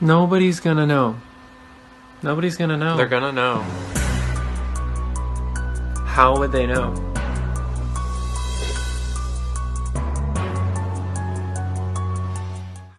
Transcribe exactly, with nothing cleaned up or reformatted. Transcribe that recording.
Nobody's gonna know. Nobody's gonna know. They're gonna know. How would they know?